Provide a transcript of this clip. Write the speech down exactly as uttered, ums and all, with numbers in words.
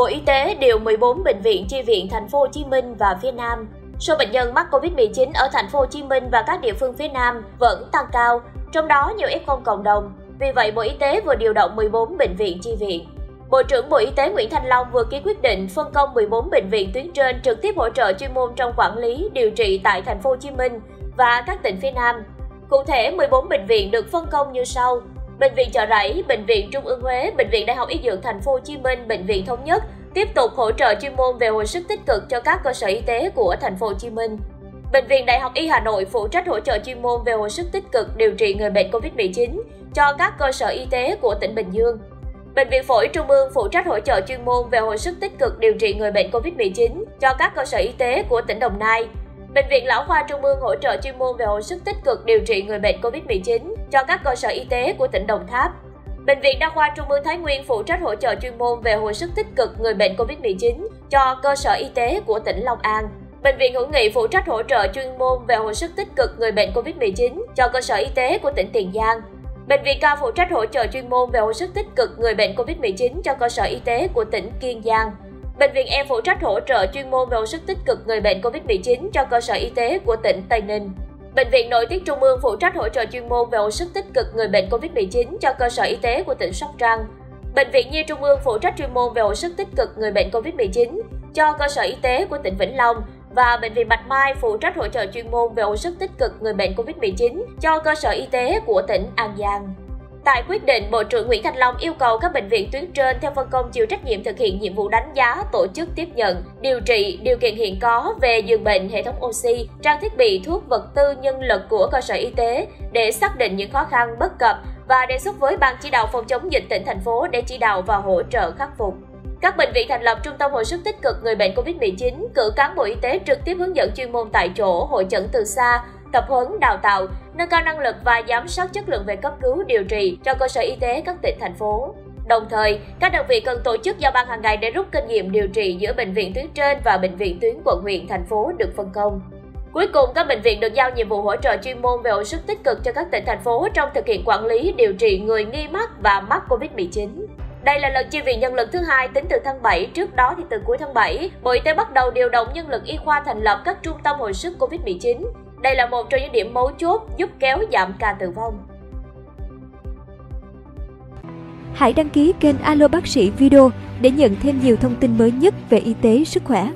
Bộ Y tế điều mười bốn bệnh viện chi viện Thành phố Hồ Chí Minh và phía Nam. Số bệnh nhân mắc Covid mười chín ở Thành phố Hồ Chí Minh và các địa phương phía Nam vẫn tăng cao, trong đó nhiều ép không cộng đồng. Vì vậy, Bộ Y tế vừa điều động mười bốn bệnh viện chi viện. Bộ trưởng Bộ Y tế Nguyễn Thanh Long vừa ký quyết định phân công mười bốn bệnh viện tuyến trên trực tiếp hỗ trợ chuyên môn trong quản lý, điều trị tại Thành phố Hồ Chí Minh và các tỉnh phía Nam. Cụ thể, mười bốn bệnh viện được phân công như sau: Bệnh viện Chợ Rẫy, Bệnh viện Trung ương Huế, Bệnh viện Đại học Y Dược Thành phố Hồ Chí Minh, Bệnh viện Thống Nhất tiếp tục hỗ trợ chuyên môn về hồi sức tích cực cho các cơ sở y tế của Thành phố Hồ Chí Minh. Bệnh viện Đại học Y Hà Nội phụ trách hỗ trợ chuyên môn về hồi sức tích cực điều trị người bệnh Covid mười chín cho các cơ sở y tế của tỉnh Bình Dương. Bệnh viện Phổi Trung ương phụ trách hỗ trợ chuyên môn về hồi sức tích cực điều trị người bệnh Covid mười chín cho các cơ sở y tế của tỉnh Đồng Nai. Bệnh viện Lão khoa Trung ương hỗ trợ chuyên môn về hồi sức tích cực điều trị người bệnh Covid mười chín cho các cơ sở y tế của tỉnh Đồng Tháp. Bệnh viện Đa khoa Trung ương Thái Nguyên phụ trách hỗ trợ chuyên môn về hồi sức tích cực người bệnh Covid mười chín cho cơ sở y tế của tỉnh Long An. Bệnh viện Hữu Nghị phụ trách hỗ trợ chuyên môn về hồi sức tích cực người bệnh Covid mười chín cho cơ sở y tế của tỉnh Tiền Giang. Bệnh viện K phụ trách hỗ trợ chuyên môn về hồi sức tích cực người bệnh Covid mười chín cho cơ sở y tế của tỉnh Kiên Giang. Bệnh viện E phụ trách hỗ trợ chuyên môn về hồi sức tích cực người bệnh Covid mười chín cho cơ sở y tế của tỉnh Tây Ninh. Bệnh viện Nội tiết Trung ương phụ trách hỗ trợ chuyên môn về hồi sức tích cực người bệnh Covid mười chín cho cơ sở y tế của tỉnh Sóc Trăng. Bệnh viện Nhi Trung ương phụ trách chuyên môn về hồi sức tích cực người bệnh Covid mười chín cho cơ sở y tế của tỉnh Vĩnh Long và Bệnh viện Bạch Mai phụ trách hỗ trợ chuyên môn về hồi sức tích cực người bệnh Covid mười chín cho cơ sở y tế của tỉnh An Giang. Tại quyết định, Bộ trưởng Nguyễn Thanh Long yêu cầu các bệnh viện tuyến trên theo phân công chịu trách nhiệm thực hiện nhiệm vụ đánh giá, tổ chức tiếp nhận, điều trị, điều kiện hiện có về giường bệnh, hệ thống oxy, trang thiết bị, thuốc, vật tư, nhân lực của cơ sở y tế để xác định những khó khăn, bất cập và đề xuất với Ban chỉ đạo phòng chống dịch tỉnh, thành phố để chỉ đạo và hỗ trợ khắc phục. Các bệnh viện thành lập trung tâm hồi sức tích cực người bệnh Covid mười chín, cử cán bộ y tế trực tiếp hướng dẫn chuyên môn tại chỗ, hội chẩn từ xa, tập huấn, đào tạo, nâng cao năng lực và giám sát chất lượng về cấp cứu, điều trị cho cơ sở y tế các tỉnh, thành phố. Đồng thời, các đơn vị cần tổ chức giao ban hàng ngày để rút kinh nghiệm điều trị giữa bệnh viện tuyến trên và bệnh viện tuyến quận, huyện, thành phố được phân công. Cuối cùng, các bệnh viện được giao nhiệm vụ hỗ trợ chuyên môn về hồi sức tích cực cho các tỉnh, thành phố trong thực hiện quản lý, điều trị người nghi mắc và mắc Covid mười chín. Đây là lần chi viện nhân lực thứ hai tính từ tháng bảy, trước đó thì từ cuối tháng bảy, Bộ Y tế bắt đầu điều động nhân lực y khoa thành lập các trung tâm hồi sức Covid mười chín. Đây là một trong những điểm mấu chốt giúp kéo giảm ca tử vong. Hãy đăng ký kênh Alo Bác sĩ Video để nhận thêm nhiều thông tin mới nhất về y tế, sức khỏe.